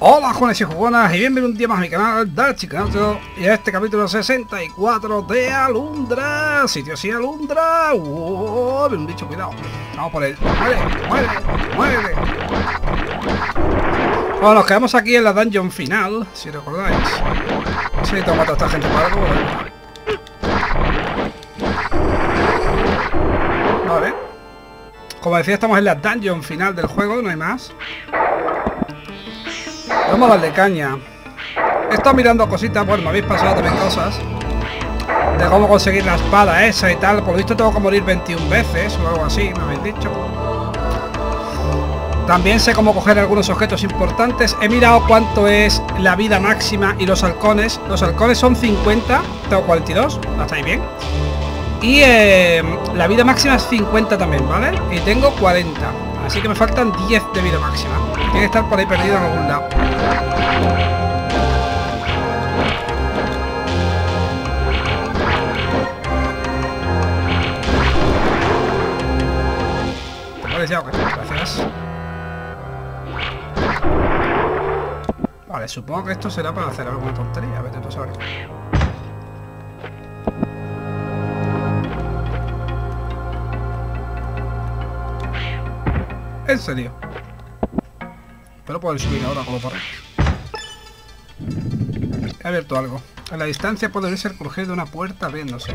Hola jugones y jugonas y bienvenidos un día más a mi canal Dark Chicken8 y a este capítulo 64 de Alundra. Sitio así Alundra. ¡Wow! Un bicho, cuidado. Vamos por él. ¡Muévete! ¡Muévete! ¡Muévete! Bueno, nos quedamos aquí en la dungeon final, si recordáis. Sí, tengo que matar a esta gente para algo. Vale. Como decía, estamos en la dungeon final del juego, no hay más. Vamos a darle caña. He estado mirando cositas, bueno, me habéis pasado también cosas de cómo conseguir la espada esa y tal. Por lo visto tengo que morir 21 veces o algo así, me habéis dicho. También sé cómo coger algunos objetos importantes. He mirado cuánto es la vida máxima y los halcones. Los halcones son 50, tengo 42, hasta ahí bien. Y la vida máxima es 50 también, ¿vale? Y tengo 40, así que me faltan 10 de vida máxima. Tiene que estar por ahí perdido en algún lado. ¿Te mueres ya o qué? Gracias. Vale, supongo que esto será para hacer alguna tontería. Vete tú a saber. En serio. Pero puedo subir ahora como por... He abierto algo. A la distancia podría ser crujir de una puerta abriéndose.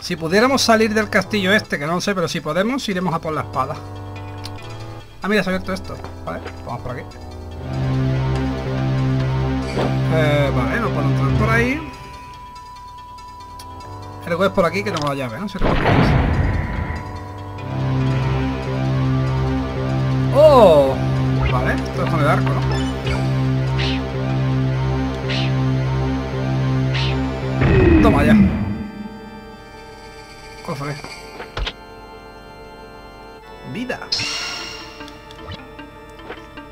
Si pudiéramos salir del castillo este, que no lo sé, pero si podemos, iremos a por la espada. Ah, mira, se ha abierto esto. Vale, vamos por aquí. Vale, no puedo entrar por ahí. Creo que es por aquí que tengo la llave, ¿no? Si recordáis. ¡Oh! Vale, esto es con el arco, ¿no? Toma ya. Cofre. Vida.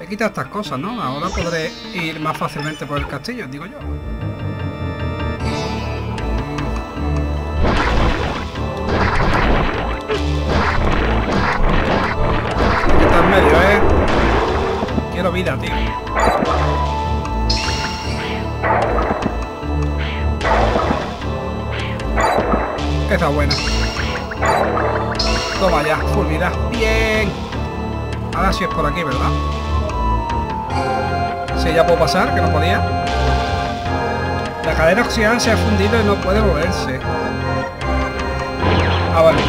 He quitado estas cosas, ¿no? Ahora podré ir más fácilmente por el castillo, digo yo. Quiero vida, tío. Está buena. Toma ya, full vida. Bien. Ahora sí es por aquí, ¿verdad? Sí, ya puedo pasar, que no podía. La cadena oxidada se ha fundido y no puede moverse. Ah, vale.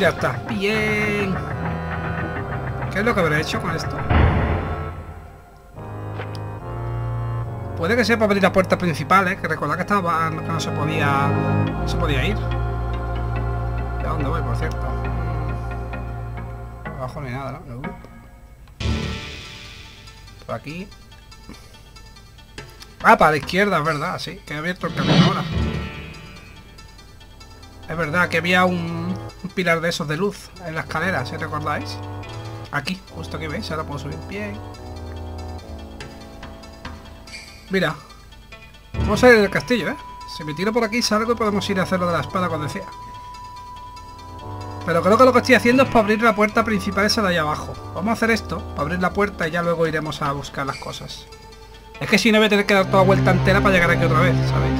Ya está. Bien. ¿Qué es lo que habré hecho con esto? Puede que sea para abrir las puertas principales, que recordad que estaba, que no se podía ir. ¿A dónde voy, por cierto? Abajo no hay nada, ¿no? Por aquí. Ah, para la izquierda, es verdad, sí, que he abierto el camino ahora. Es verdad que había un pilar de esos de luz en la escalera, si recordáis. Aquí, justo que veis, ahora puedo subir bien. Mira, vamos a salir del castillo, ¿eh? Si me tiro por aquí salgo y podemos ir a hacer lo de la espada cuando decía. Pero creo que lo que estoy haciendo es para abrir la puerta principal esa de allá abajo. Vamos a hacer esto, para abrir la puerta y ya luego iremos a buscar las cosas. Es que si no voy a tener que dar toda vuelta entera para llegar aquí otra vez, ¿sabéis?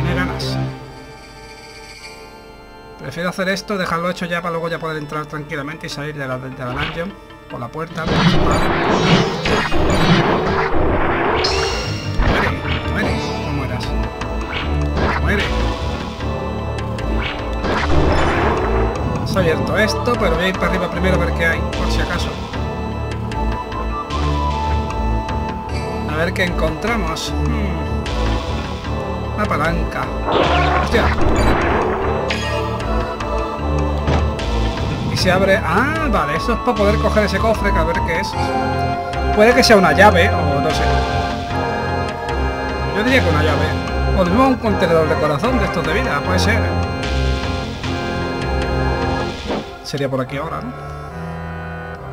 Tiene ganas. Prefiero hacer esto, dejarlo hecho ya para luego ya poder entrar tranquilamente y salir de la dungeon por la puerta. Muere, muere, no mueras. Muere. Se ha abierto esto, pero voy a ir para arriba primero a ver qué hay, por si acaso. A ver qué encontramos. Una palanca. Hostia. Se abre... Ah, vale, eso es para poder coger ese cofre, que a ver qué es. Puede que sea una llave, o no sé. Yo diría que una llave. O de nuevo un contenedor de corazón de estos de vida, puede ser. Sería por aquí ahora, ¿no?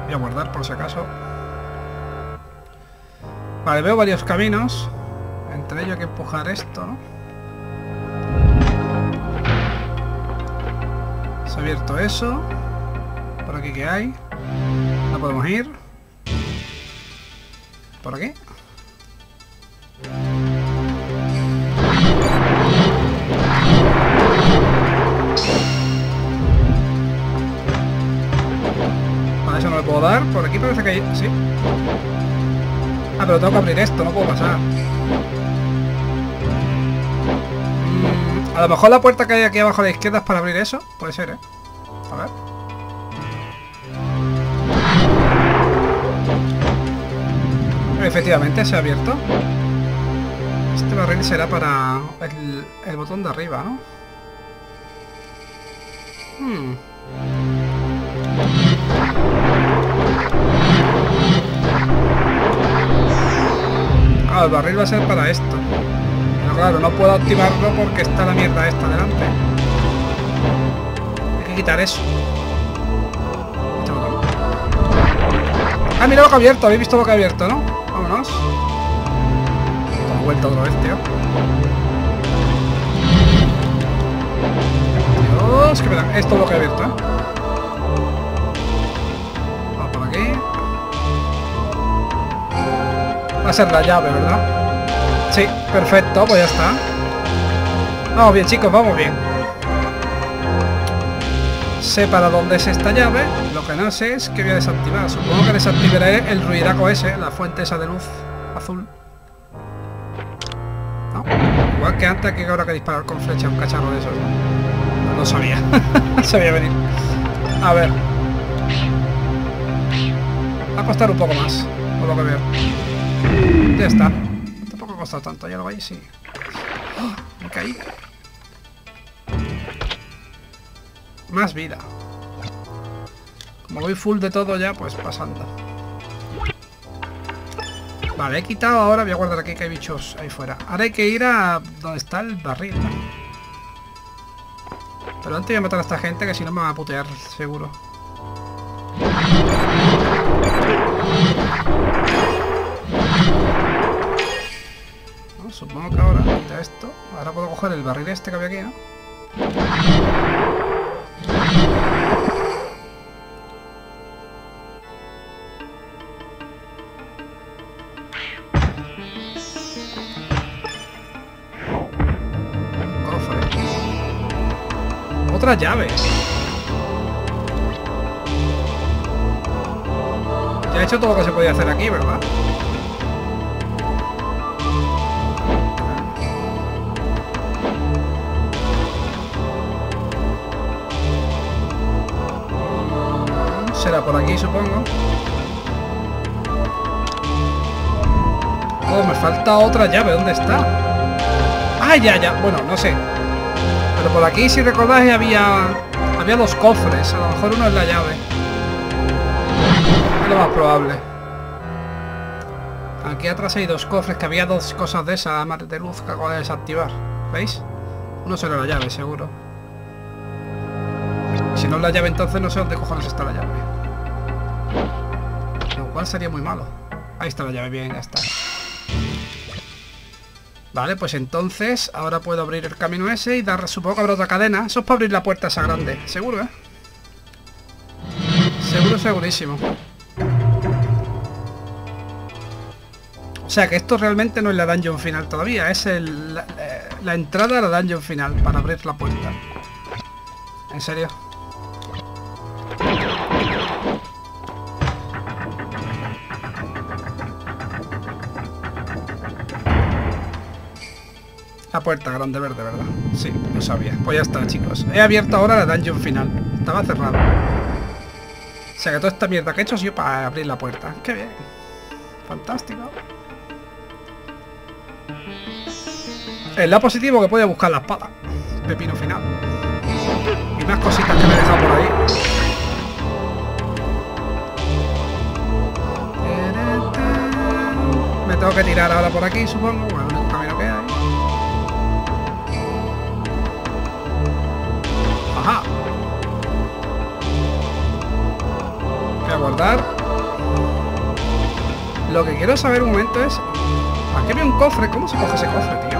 Voy a guardar por si acaso. Vale, veo varios caminos. Entre ellos hay que empujar esto, ¿no? Se ha abierto eso. por aquí que hay. No podemos ir. ¿Por aquí? Vale, eso no le puedo dar. Por aquí parece que hay... sí. Ah, pero tengo que abrir esto, no puedo pasar. A lo mejor la puerta que hay aquí abajo a la izquierda es para abrir eso. Puede ser, ¿eh? A ver. Efectivamente, se ha abierto. Este barril será para el botón de arriba, ¿no? Ah, el barril va a ser para esto. Claro, no puedo activarlo porque está la mierda esta delante. Hay que quitar eso. Este botón. Ah, mira lo que ha abierto. Habéis visto lo que ha abierto, ¿no? Vámonos. Damos vuelta otra vez, tío. Dios, que me da. Esto es lo que ha abierto, ¿eh? Vamos por aquí. Va a ser la llave, ¿verdad? Sí, perfecto, pues ya está. Vamos bien, chicos, vamos bien. Sé para dónde es esta llave. Lo que no sé es que voy a desactivar. Supongo que desactivaré el ruidaco ese, la fuente esa de luz azul. ¿No? Igual que antes, que ahora que disparar con flecha un cacharro de esos. No lo sabía. Sabía venir. A ver. Va a costar un poco más, por lo que veo. Ya está. Tanto, ya lo veis, sí. ¡Oh! Me caí. Más vida. Como voy full de todo ya, pues pasando. Vale, he quitado ahora, voy a guardar aquí que hay bichos ahí fuera. Ahora hay que ir a donde está el barril. Pero antes voy a matar a esta gente que si no me va a putear, seguro. Supongo que ahora, mira esto. Ahora puedo coger el barril este que había aquí, ¿no? Cofre. Otra llave. Ya he hecho todo lo que se podía hacer aquí, ¿verdad? Será por aquí, supongo. Oh, me falta otra llave. ¿Dónde está? Ah, ya, ya. Bueno, no sé. Pero por aquí, si recordáis, había dos cofres. A lo mejor uno es la llave. Es lo más probable. Aquí atrás hay dos cofres, que había dos cosas de esa de luz que acabo de desactivar. ¿Veis? Uno será la llave, seguro. Si no es la llave, entonces no sé dónde cojones está la llave. Cuál sería muy malo. Ahí está la llave, bien, ya está. Vale, pues entonces ahora puedo abrir el camino ese y dar, supongo que habrá otra cadena. Eso es para abrir la puerta esa grande, seguro, ¿eh? Seguro, segurísimo. O sea que esto realmente no es la dungeon final todavía, es la entrada a la dungeon final para abrir la puerta. ¿En serio? La puerta grande verde, ¿verdad? Sí, lo sabía. Pues ya está, chicos. He abierto ahora la dungeon final. Estaba cerrado. O sea que toda esta mierda que he hecho ha sido para abrir la puerta. ¡Qué bien! Fantástico. El lado positivo que puede buscar la espada. Pepino final. Y más cositas que me he dejado por ahí. Me tengo que tirar ahora por aquí, supongo. Bueno, el camino que hay. Ajá. Voy a guardar. Lo que quiero saber un momento es... ¿Aquí había un cofre? ¿Cómo se coge ese cofre, tío?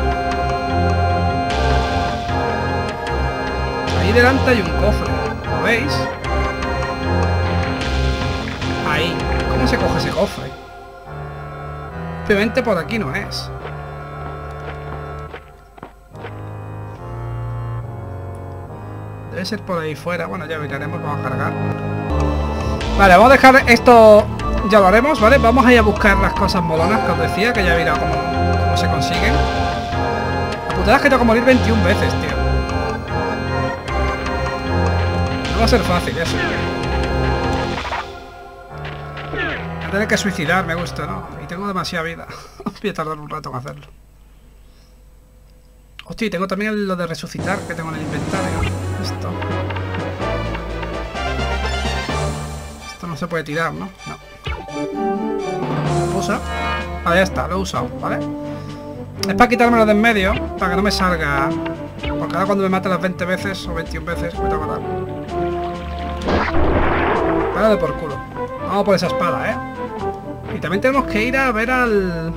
Ahí delante hay un cofre. ¿Lo veis? cómo se coge ese cofre. Obviamente por aquí no es. Debe ser por ahí fuera. Bueno, ya miraremos, vamos a cargar. Vale, vamos a dejar esto. Ya lo haremos, ¿vale? Vamos a ir a buscar las cosas molonas que os decía, que ya he mirado cómo se consiguen. La putada es que tengo que morir 21 veces, tío. No va a ser fácil eso. Voy a tener que suicidar, me gusta, ¿no? Y tengo demasiada vida. Voy a tardar un rato en hacerlo. Hostia, y tengo también lo de resucitar que tengo en el inventario. Esto. Esto no se puede tirar, ¿no? No. Usa. Ah, ya está, lo he usado, ¿vale? Es para quitármelo de en medio, para que no me salga. Porque ahora cuando me mata las 20 veces o 21 veces, me tengo que matar. Párale por culo. Vamos por esa espada, ¿eh? Y también tenemos que ir a ver al...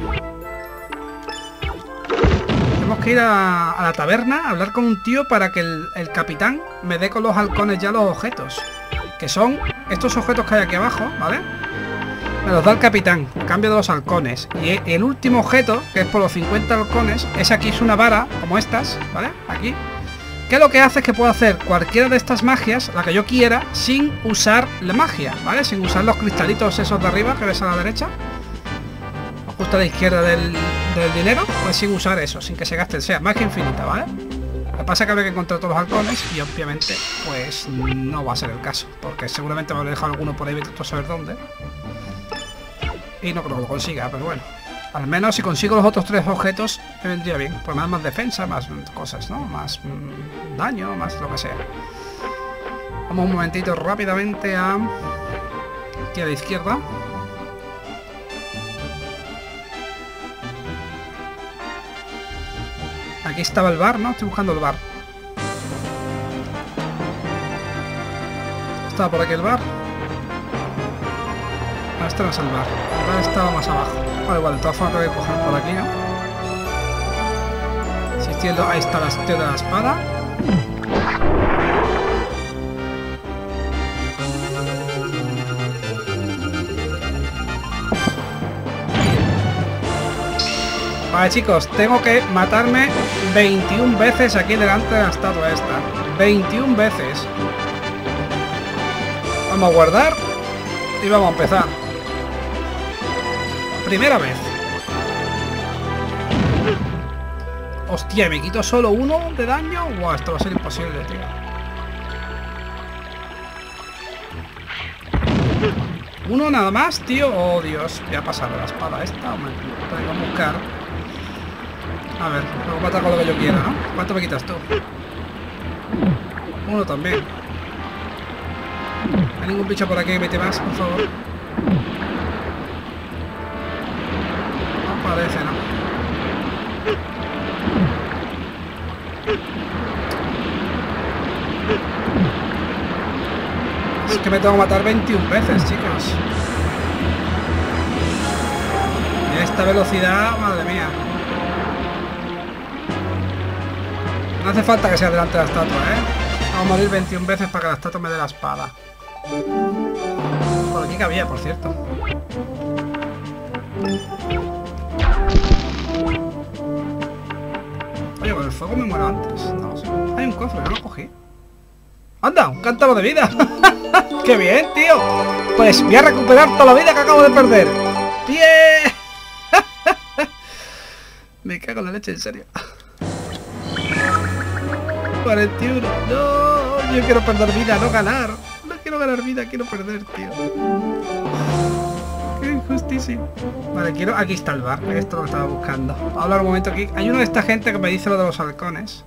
Tenemos que ir a la taberna a hablar con un tío para que el capitán me dé con los halcones ya los objetos. Que son estos objetos que hay aquí abajo, ¿vale? Me los da el capitán, a cambio de los halcones. Y el último objeto, que es por los 50 halcones, es aquí, es una vara, como estas, ¿vale? Aquí. Que lo que hace es que puedo hacer cualquiera de estas magias, la que yo quiera, sin usar la magia, ¿vale? Sin usar los cristalitos esos de arriba que ves a la derecha. Justo a la izquierda del dinero, pues sin usar eso, sin que se gasten, sea magia infinita, ¿vale? Lo que pasa es que habría que encontrar todos los halcones y obviamente, pues no va a ser el caso, porque seguramente me habré dejado alguno por ahí, vete tú a saber dónde. Y no creo que lo consiga, pero bueno. Al menos si consigo los otros tres objetos, me vendría bien. Pues más defensa, más cosas, ¿no? Más daño, más lo que sea. Vamos un momentito rápidamente a... Aquí a la izquierda. Aquí estaba el bar, ¿no? Estoy buscando el bar. Estaba por aquí el bar. No, este no es el bar. El bar estaba más abajo. Vale, bueno, de todas formas tengo que coger por aquí, ¿no? Existiendo, ahí está la estrella de la espada. Vale, chicos, tengo que matarme 21 veces aquí delante de la estatua esta. 21 veces. Vamos a guardar y vamos a empezar. Primera vez. Hostia, ¿me quito solo uno de daño? Wow, esto va a ser imposible, tío. Uno nada más, tío. Oh, Dios. Voy a pasar la espada esta. Hombre, tengo que buscar. A ver, me voy a matar con lo que yo quiera, ¿no? ¿Cuánto me quitas tú? Uno también. ¿Hay ningún bicho por aquí que mete más, por favor? No parece, ¿no? Es que me tengo que matar 21 veces, chicos. Y a esta velocidad, madre mía. No hace falta que sea delante de la estatua, ¿eh? Vamos a morir 21 veces para que la estatua me dé la espada. Por aquí cabía, por cierto. Oye, con el fuego me muero antes. No lo sé. Hay un cofre, no lo cogí. ¡Anda! ¡Un cántaro de vida! ¡Qué bien, tío! Pues voy a recuperar toda la vida que acabo de perder. ¡Bien! Me cago en la leche, en serio. 41, no, yo quiero perder vida, no ganar. No quiero ganar vida, quiero perder, tío. Qué injusticia. Vale, quiero... Aquí está el bar, esto lo estaba buscando. Hablar un momento aquí. Hay uno de esta gente que me dice lo de los halcones.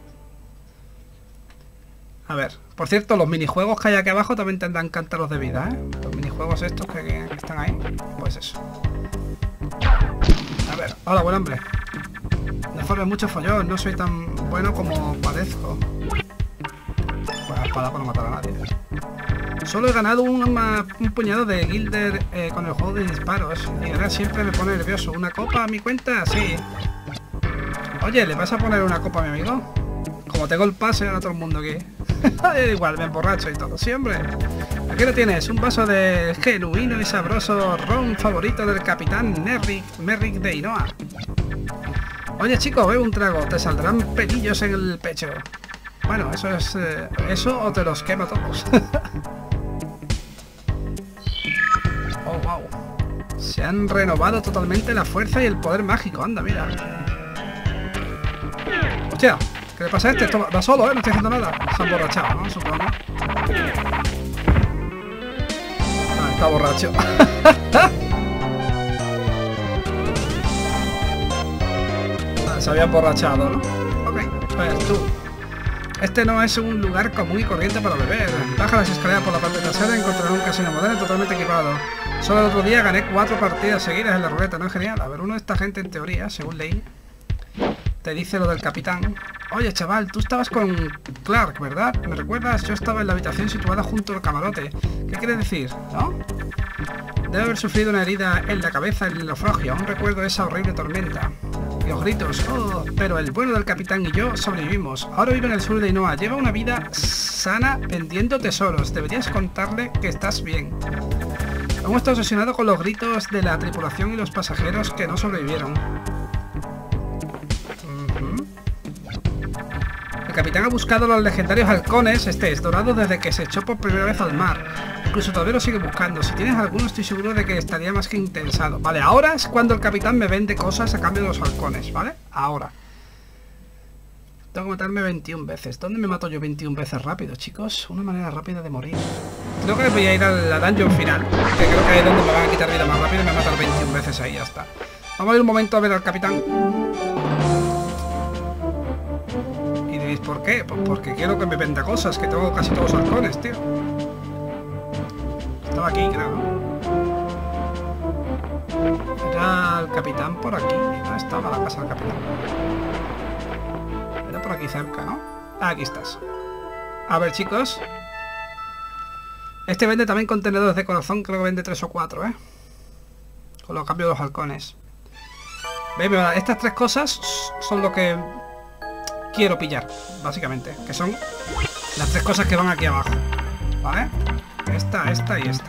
A ver, por cierto, los minijuegos que hay aquí abajo también tendrán cántaros de vida, ¿eh? Los minijuegos estos que están ahí. Pues eso. A ver, hola, buen hombre. Me forme mucho follón, no soy tan bueno como parezco. Buena espada para no matar a nadie. Solo he ganado un puñado de Gilder con el juego de disparos. Y ganar siempre me pone nervioso. ¿Una copa a mi cuenta? Sí. Oye, ¿le vas a poner una copa a mi amigo? Como tengo el pase a todo el mundo aquí. Igual, me emborracho y todo. Siempre. Aquí lo tienes, un vaso de genuino y sabroso ron favorito del capitán Merrick de Ainoa. Oye chicos, bebe un trago, te saldrán pelillos en el pecho. Bueno, eso es... eso o te los quema todos. Oh, wow. Se han renovado totalmente la fuerza y el poder mágico, anda, mira. Hostia, ¿qué le pasa a este? Esto va solo, no estoy haciendo nada. Se ha emborrachado, ¿no? Supongo. Ah, está borracho. Se había emborrachado, ¿no? Ok, pues tú. Este no es un lugar común y corriente para beber. Baja las escaleras por la parte trasera y encontrarás un casino moderno totalmente equipado. Solo el otro día gané 4 partidas seguidas en la ruleta, ¿no es genial? A ver, uno de esta gente en teoría, según leí, te dice lo del capitán. Oye, chaval, tú estabas con Clark, ¿verdad? ¿Me recuerdas? Yo estaba en la habitación situada junto al camarote. ¿Qué quieres decir? ¿No? Debe haber sufrido una herida en la cabeza en el naufragio. Aún recuerdo esa horrible tormenta. Los gritos, oh, pero el bueno del capitán y yo sobrevivimos. Ahora vive en el sur de Ainoa, lleva una vida sana vendiendo tesoros. Deberías contarle que estás bien. Hemos estado obsesionados con los gritos de la tripulación y los pasajeros que no sobrevivieron. El capitán ha buscado los legendarios halcones, este es dorado, desde que se echó por primera vez al mar. Incluso todavía lo sigue buscando. Si tienes alguno, estoy seguro de que estaría más que interesado. Vale, ahora es cuando el capitán me vende cosas a cambio de los halcones, ¿vale? Ahora. Tengo que matarme 21 veces. ¿Dónde me mato yo 21 veces rápido, chicos? Una manera rápida de morir. Creo que voy a ir a la dungeon final, que creo que es donde me van a quitar vida más rápido y me matan 21 veces ahí, ya está. Vamos a ir un momento a ver al capitán. Y diréis, ¿por qué? Pues porque quiero que me venda cosas, que tengo casi todos los halcones, tío. Estaba aquí, creo. Era el capitán por aquí. No estaba la casa del capitán. Era por aquí cerca, ¿no? Ah, aquí estás. A ver, chicos. Este vende también contenedores de corazón. Creo que vende 3 o 4, ¿eh? Con los cambios de los halcones. Veis, estas 3 cosas son lo que quiero pillar, básicamente. Que son las 3 cosas que van aquí abajo. ¿Vale? Esta y esta.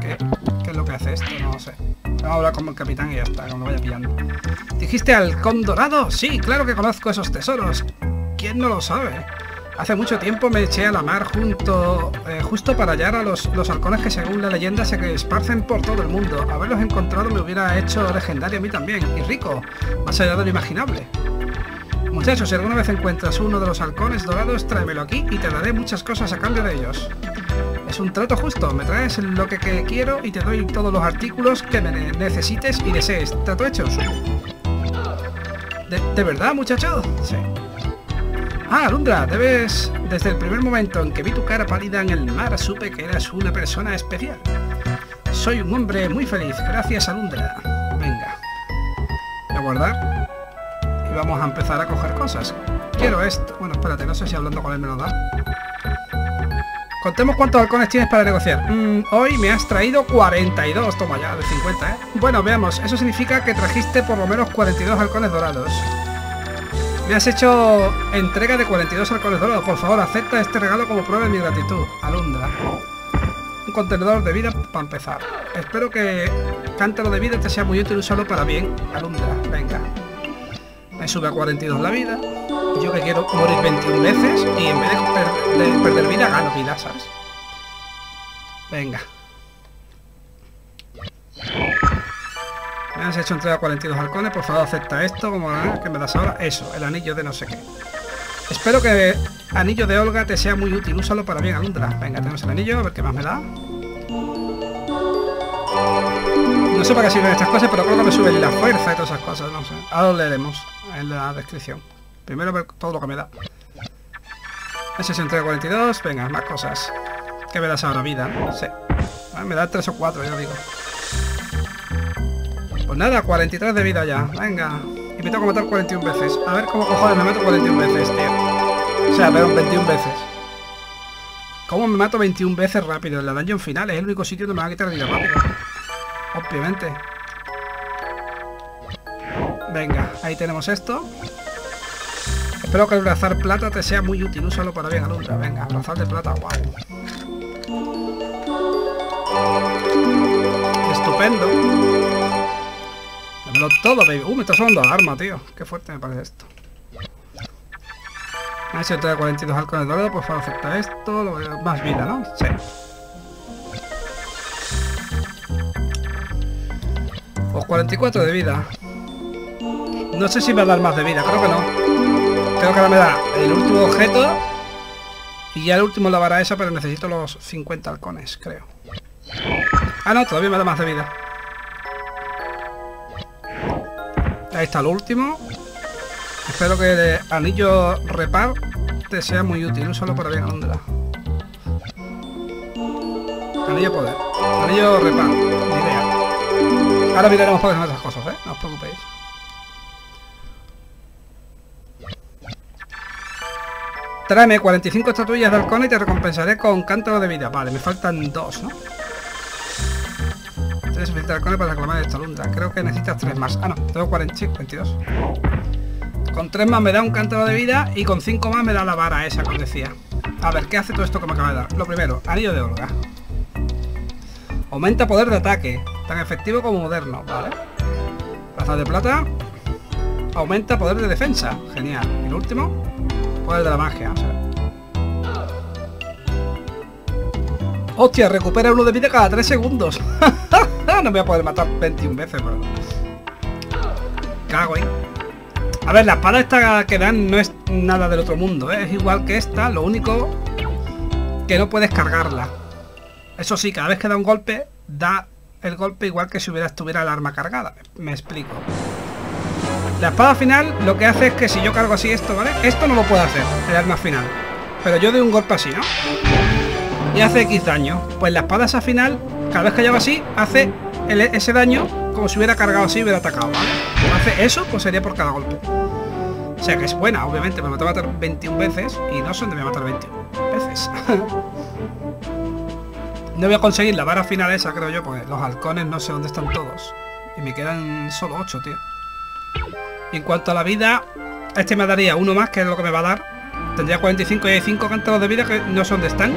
¿Qué es lo que hace esto? No sé. Vamos a hablar con el capitán y ya está, cuando vaya pillando. ¿Dijiste al Condorado? Sí, claro que conozco esos tesoros. ¿Quién no lo sabe? Hace mucho tiempo me eché a la mar justo para hallar a los halcones que, según la leyenda, se esparcen por todo el mundo. Haberlos encontrado me hubiera hecho legendario a mí también. Y rico, más allá de lo inimaginable. Muchachos, si alguna vez encuentras uno de los halcones dorados, tráemelo aquí y te daré muchas cosas a cambio de ellos. Es un trato justo, me traes lo que quiero y te doy todos los artículos que me necesites y desees. ¿Trato hecho? ¿De verdad, muchacho? Sí. Ah, Alundra, debes... Desde el primer momento en que vi tu cara pálida en el mar, supe que eras una persona especial. Soy un hombre muy feliz, gracias, Alundra. Venga. Voy a guardar. Y vamos a empezar a coger cosas. Quiero esto. Bueno, espérate, no sé si hablando con él me lo da. Contemos cuántos halcones tienes para negociar. Hoy me has traído 42. Toma ya, de 50, ¿eh? Bueno, veamos. Eso significa que trajiste por lo menos 42 halcones dorados. Me has hecho entrega de 42 halcones dorados. Por favor, acepta este regalo como prueba de mi gratitud. Alundra. Un contenedor de vida para empezar. Espero que cántaro de vida te sea muy útil y usarlo para bien. Alundra, venga. Me sube a 42 la vida. Yo que quiero morir 21 veces y en vez de perder vida, gano vida, ¿sabes? Venga. Me has hecho entrega a 42 halcones. Por favor, acepta esto como que me das ahora. Eso, el anillo de no sé qué. Espero que el anillo de Olga te sea muy útil. Úsalo para bien, Alundra. Venga, tenemos el anillo. A ver qué más me da. No sé para qué sirven estas cosas, pero creo que me suben la fuerza y todas esas cosas, no sé. Ahora lo leeremos en la descripción. Primero ver todo lo que me da. Ese es entrega 42, venga, más cosas. ¿Qué me das ahora? Vida, ¿no? Sí. Ah, me da 3 o 4, ya digo. Pues nada, 43 de vida ya, venga. Y me tengo que matar 41 veces. A ver cómo cojones me mato 41 veces, tío. O sea, perdón, 21 veces. ¿Cómo me mato 21 veces rápido? En la dungeon final es el único sitio donde me va a quitar vida rápido. Obviamente. Venga, ahí tenemos esto. Espero que el brazar plata te sea muy útil. Úsalo para bien, Alundra. Venga, brazar de plata, guau. Estupendo. Dámelo todo, baby. Me está sonando alarma, tío. Qué fuerte me parece esto. Ahí se trae 42 halcones de oro, por favor, acepta esto. Más vida, ¿no? Sí. Pues 44 de vida. No sé si me va a dar más de vida, creo que no. Creo que ahora me da el último objeto. Y ya el último la vara esa, pero necesito los 50 halcones, creo. Ah, no, todavía me da más de vida. Ahí está el último. Espero que el anillo repar te sea muy útil. Úsalo para bien, Alundra. Anillo poder. Anillo repar. Idea. Ahora miraremos por otras cosas, ¿eh? No os preocupéis. Tráeme 45 estatuillas de halcón y te recompensaré con cántaro de vida. Vale, me faltan 2, ¿no? 3 suficientes halcones para reclamar esta Alundra. Creo que necesitas 3 más. Ah, no, tengo 42. Con 3 más me da un cántaro de vida y con 5 más me da la vara esa que os decía. A ver, ¿qué hace todo esto que me acaba de dar? Lo primero, anillo de Olga. Aumenta poder de ataque, tan efectivo como moderno, ¿vale? Brazal de plata. Aumenta poder de defensa, genial. Y el último, poder de la magia, o sea. ¡Hostia! Recupera 1 de vida cada 3 segundos. No me voy a poder matar 21 veces, pero... Cago, ¿eh? A ver, la espada esta que dan no es nada del otro mundo, ¿eh? Es igual que esta, lo único que no puedes cargarla. Eso sí, cada vez que da un golpe, da el golpe igual que si estuviera el arma cargada. Me explico. La espada final lo que hace es que si yo cargo así esto, ¿vale? Esto no lo puedo hacer, el arma final. Pero yo doy un golpe así, ¿no? Y hace X daño. Pues la espada esa final, cada vez que lleva así, hace ese daño como si hubiera cargado así y hubiera atacado, ¿vale? Como hace eso, pues sería por cada golpe. O sea que es buena, obviamente, pero me va a matar 21 veces y no sé dónde me va a matar 21 veces. No voy a conseguir la vara final esa, creo yo, porque los halcones no sé dónde están todos. Y me quedan solo 8, tío. Y en cuanto a la vida, este me daría 1 más, que es lo que me va a dar. Tendría 45 y hay 5 cántaros de vida que no sé dónde están.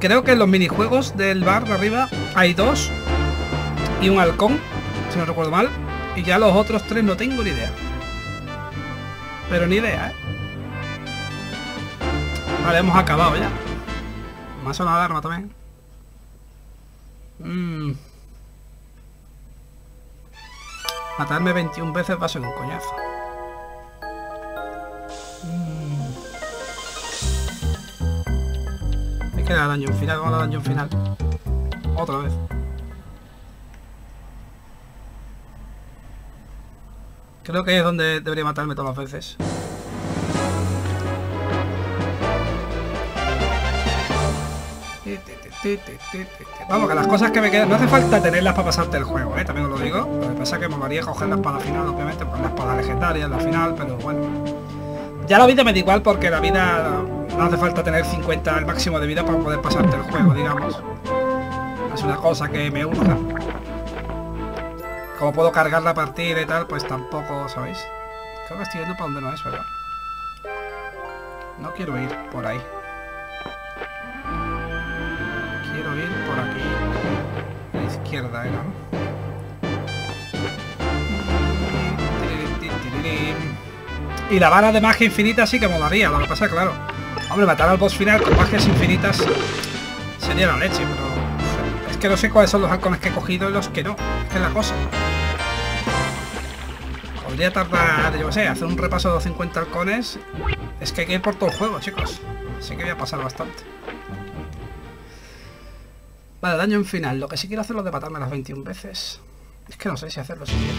Creo que en los minijuegos del bar de arriba hay 2 y un halcón, si no recuerdo mal. Y ya los otros 3 no tengo ni idea. Pero ni idea, ¿eh? Vale, hemos acabado ya. Me ha sonado la alarma también. Matarme 21 veces va a ser un coñazo. Es que era dungeon final, vamos a la dungeon final. Otra vez. Creo que es donde debería matarme todas las veces. Vamos, que las cosas que me quedan... No hace falta tenerlas para pasarte el juego, ¿eh? También os lo digo. Lo que pasa es que me molaría coger la espada final, obviamente, pues la espada legendaria, la final, pero bueno. Ya la vida me da igual porque la vida... No hace falta tener 50 el máximo de vida para poder pasarte el juego, digamos. Es una cosa que me urge. Como puedo cargar la partida y tal, pues tampoco, ¿sabéis? Creo que estoy yendo para donde no es, ¿verdad? No quiero ir por ahí. Quiero ir por aquí. A la izquierda era, ¿no? Y la vara de magia infinita sí que molaría, lo que pasa, claro. Hombre, matar al boss final con magias infinitas sería la leche, pero... Es que no sé cuáles son los halcones que he cogido y los que no. Es que es la cosa. Podría tardar, yo no sé, hacer un repaso de los 50 halcones. Es que hay que ir por todo el juego, chicos. Así que voy a pasar bastante. Vale, daño en final. Lo que sí quiero hacer es de matarme las 21 veces. Es que no sé si hacerlo siquiera.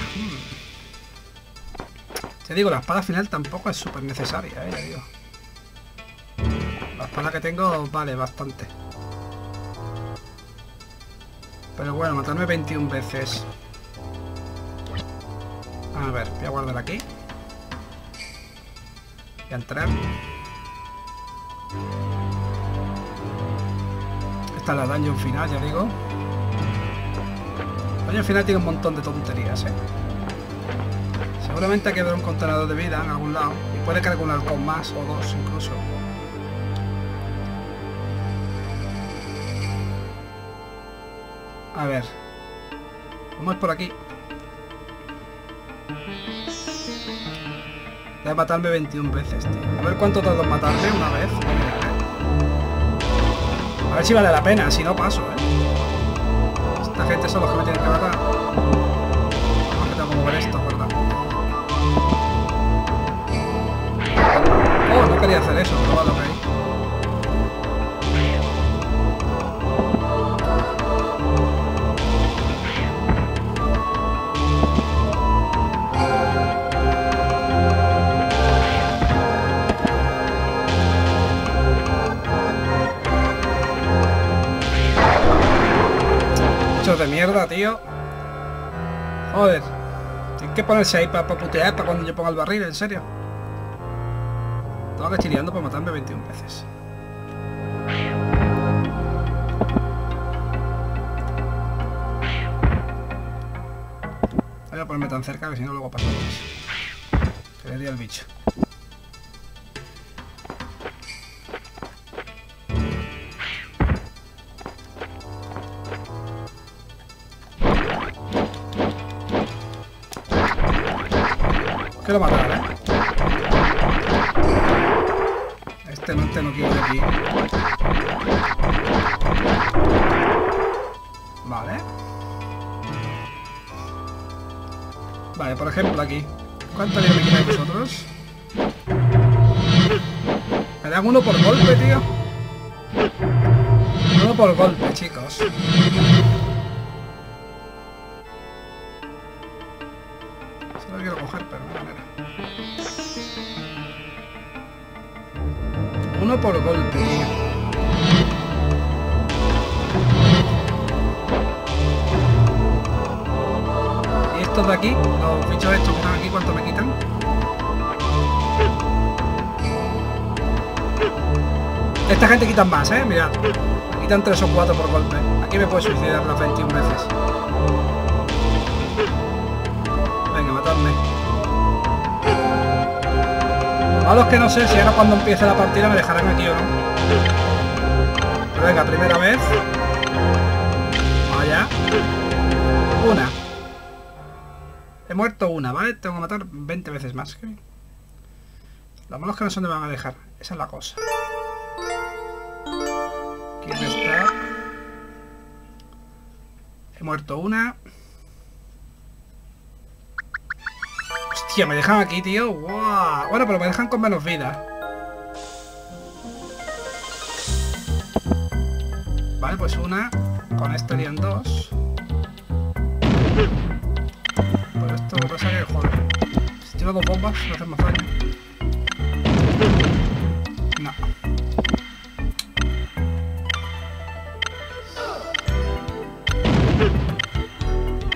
Te digo, la espada final tampoco es súper necesaria, ya digo. La espada que tengo vale bastante. Pero bueno, matarme 21 veces. A ver, voy a guardar aquí. Voy a entrar. Esta es la dungeon final, ya digo. La dungeon final tiene un montón de tonterías, ¿eh? Seguramente hay que ver un contenedor de vida en algún lado. Puede que algún halcón más o dos incluso. A ver. Vamos por aquí. Debe matarme 21 veces, tío. A ver cuánto tardo en matarme una vez. A ver si vale la pena, si no paso, eh. Esta gente son los que me tienen que matar. No me tengo que mover esto, ¿verdad? Oh, no quería hacer eso, pero vale, ok. De mierda, tío. Joder. Tienen que ponerse ahí para putear para cuando yo ponga el barril, en serio. Estaba chileando para matarme 21 veces. Voy a ponerme tan cerca que si no luego pasa más. Que le di al bicho. Quiero matar, ¿eh? Este no quiero de aquí. Vale. Vale, por ejemplo, aquí. ¿Cuánto dinero me quitáis vosotros? Me dan uno por golpe, tío. Uno por golpe, chicos. No quiero coger, pero de manera. Uno por golpe, tío. Y estos de aquí, los bichos estos que están aquí, ¿cuánto me quitan? Esta gente quitan más, ¿eh? Mirad. Me quitan 3 o 4 por golpe. Aquí me puedo suicidar las 21 veces. Lo malo es que no sé si ahora cuando empiece la partida me dejarán aquí o no. Pero venga, primera vez. Vaya. Una. He muerto una, ¿vale? Tengo que matar 20 veces más. ¿Qué? Lo malo es que no sé dónde me van a dejar. Esa es la cosa. ¿Quién está? He muerto una. Hostia, me dejan aquí, tío. Wow. Bueno, pero me dejan con menos vida. Vale, pues una. Con esto irían dos. Pero esto me pasa que, joder. Si tiro dos bombas, no hacen más daño. No.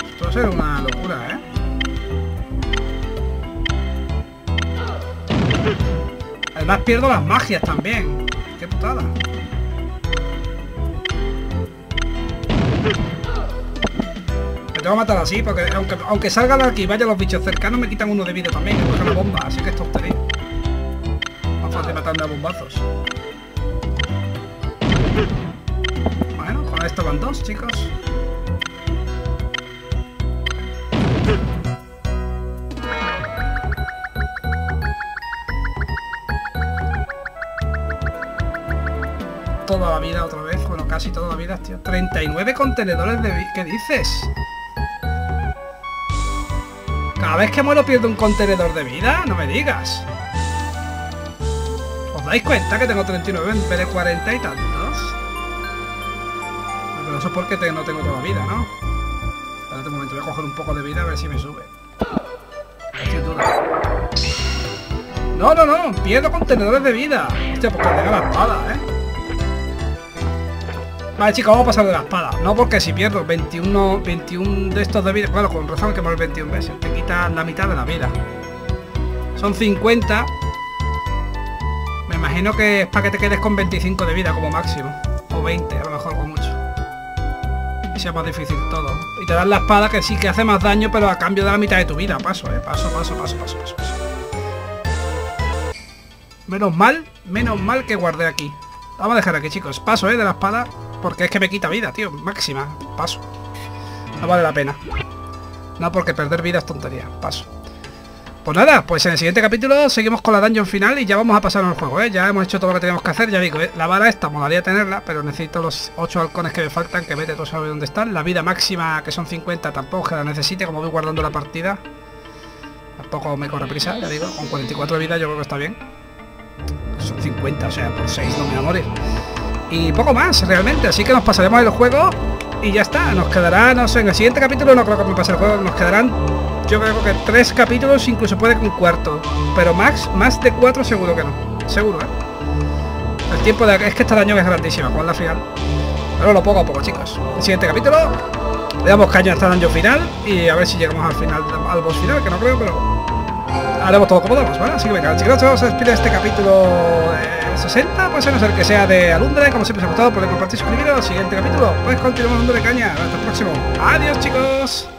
Esto va a ser una locura, ¿eh? Además pierdo las magias también. Qué putada. Me tengo que matar así porque aunque salgan aquí y vayan los bichos cercanos me quitan uno de vida también. Me cogen la bomba, así que esto es tontería. Más fácil matarme a bombazos. Bueno, con esto van dos, chicos. Toda la vida otra vez, bueno, casi toda la vida, tío. 39 contenedores de vida. ¿Qué dices? Cada vez que muero pierdo un contenedor de vida, no me digas. ¿Os dais cuenta que tengo 39 en vez de 40 y tantos? Pero eso es porque no tengo toda la vida, ¿no? Para este momento voy a coger un poco de vida a ver si me sube. Sin duda. No, no, no, pierdo contenedores de vida. Hostia, porque tengo la espada, ¿eh? Vale, chicos, vamos a pasar de la espada. No, porque si pierdo 21 de estos de vida... Claro, con razón que morir 21 veces. Te quitan la mitad de la vida. Son 50. Me imagino que es para que te quedes con 25 de vida como máximo. O 20, a lo mejor, como mucho. Y sea más difícil todo. Y te dan la espada que sí que hace más daño, pero a cambio de la mitad de tu vida. Paso, paso, paso, paso, paso, paso. Menos mal que guardé aquí. Vamos a dejar aquí, chicos. Paso, de la espada. Porque es que me quita vida, tío. Máxima. Paso. No vale la pena. No, porque perder vida es tontería. Paso. Pues nada, pues en el siguiente capítulo seguimos con la dungeon final y ya vamos a pasar al juego, ¿eh? Ya hemos hecho todo lo que teníamos que hacer, ya digo, ¿eh? La vara esta, molaría tenerla, pero necesito los 8 halcones que me faltan, que vete, tú sabes dónde están. La vida máxima, que son 50, tampoco que la necesite, como voy guardando la partida. Tampoco me corre prisa, ya digo, con 44 de vida yo creo que está bien. Son 50, o sea, por 6 no me voy a morir. Y poco más, realmente, así que nos pasaremos el juego y ya está. Nos quedará, no sé, en el siguiente capítulo no creo que me pase el juego, nos quedarán... Yo creo que 3 capítulos, incluso puede que un cuarto. Pero Max, más de 4 seguro que no. Seguro, ¿eh? El tiempo de... Es que esta daño es grandísima, con la final. Pero lo poco a poco, chicos. El siguiente capítulo, le damos caña a esta daño final. Y a ver si llegamos al final, al boss final, que no creo, pero... Haremos todo como damos, ¿vale? Así que venga, chicos, vamos a despedir este capítulo 60. Pues a no ser que sea de Alundra. Como siempre os ha gustado, podéis compartir y suscribiros. El siguiente capítulo, pues continuamos dando de caña. Hasta el próximo. Adiós, chicos.